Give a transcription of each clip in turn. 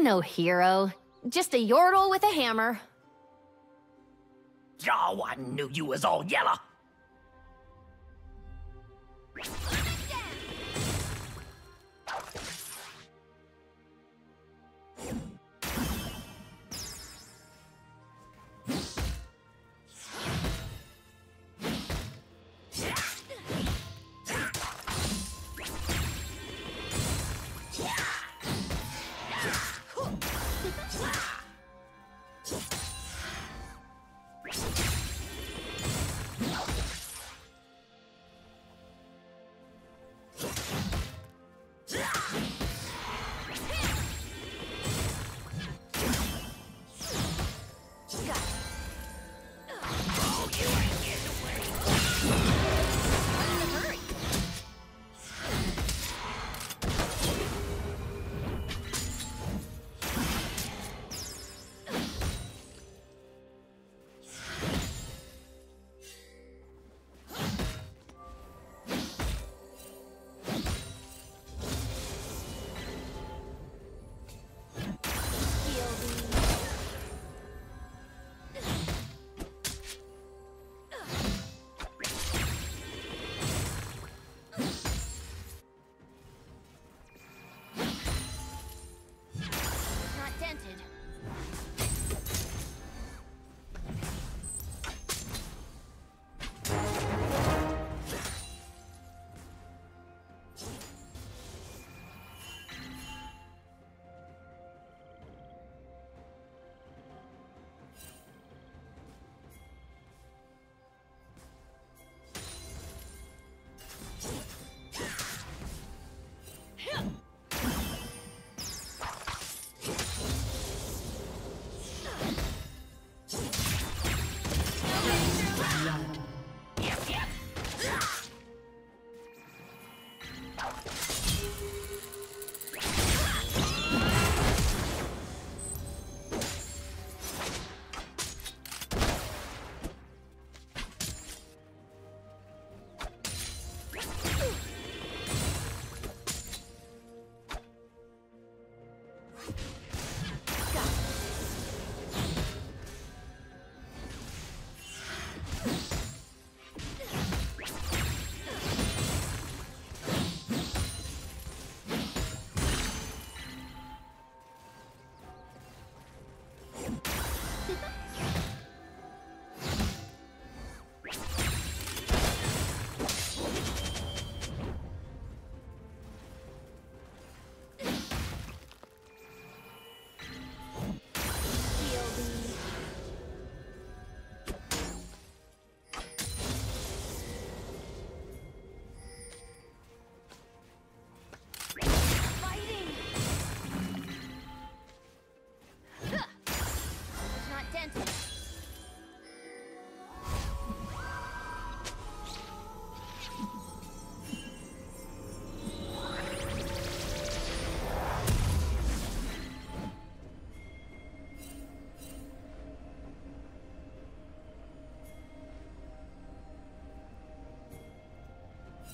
I'm no hero, just a yordle with a hammer. Oh, I knew you was all yellow!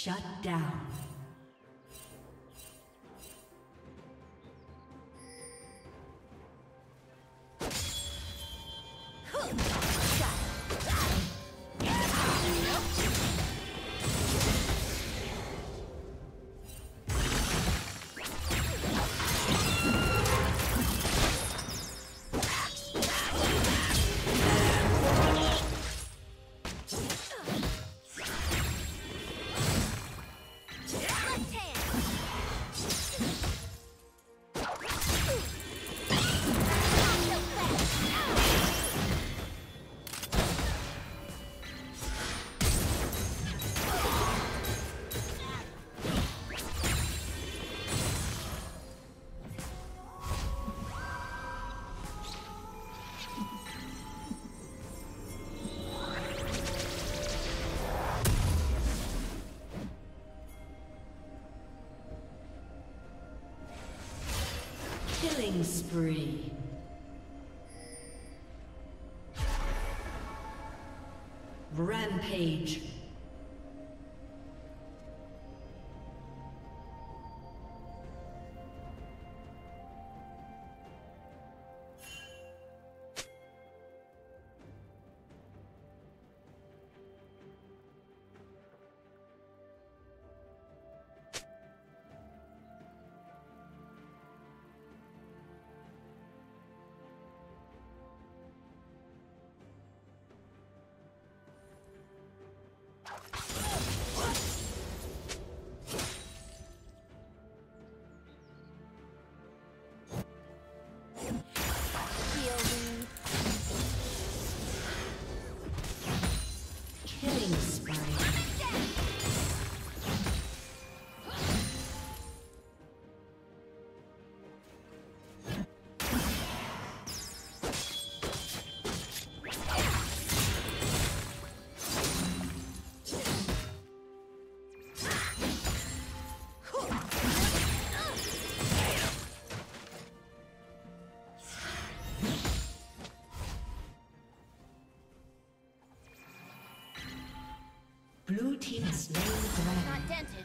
Shut down. Killing spree. Rampage. Blue team is no dragon. Not dented.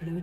Blue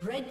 Red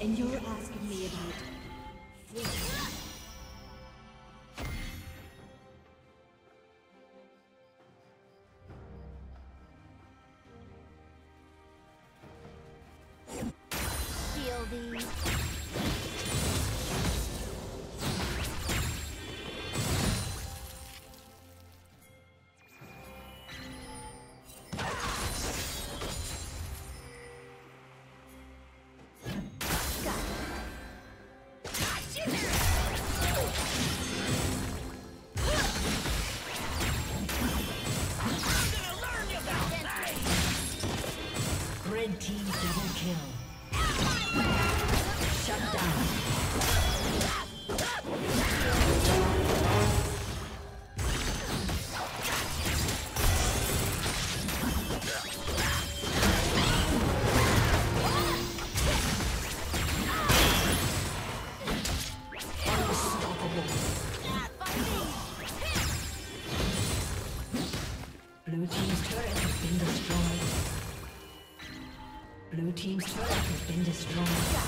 And you're asking me about it. Red team double kill. Shut down. Blue team's turret has been destroyed. Blue team's turret has been destroyed.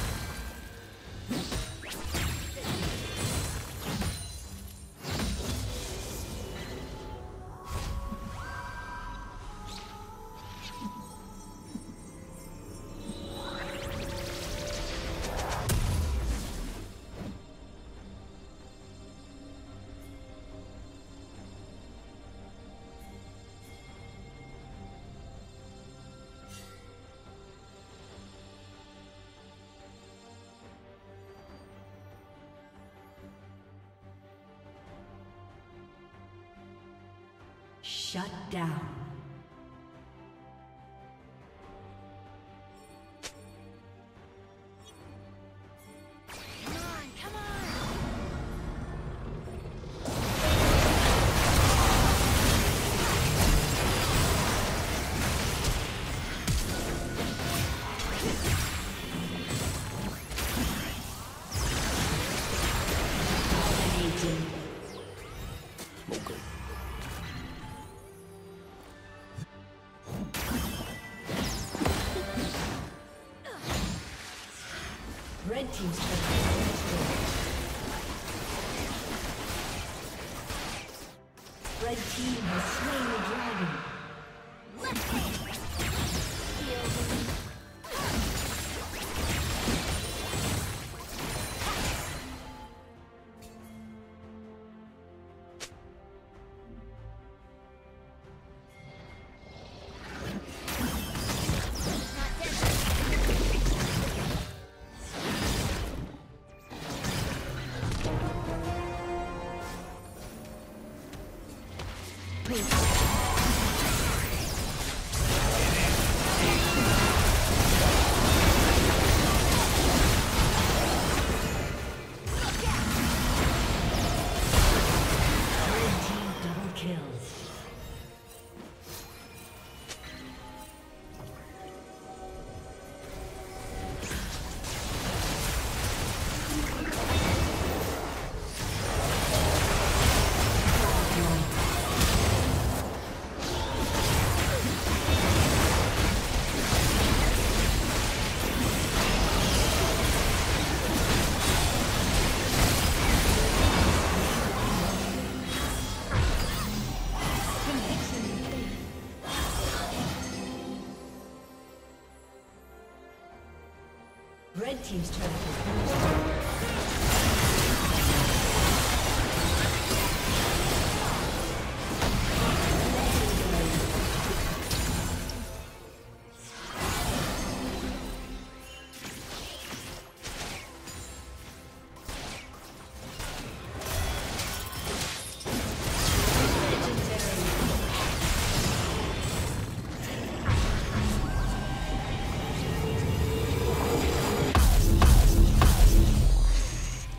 Shut down. Red team's turret has been destroyed. Red team has slain the dragon. Let's Red team's turret has been destroyed.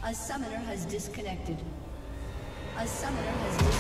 A summoner has disconnected. A summoner has disconnected.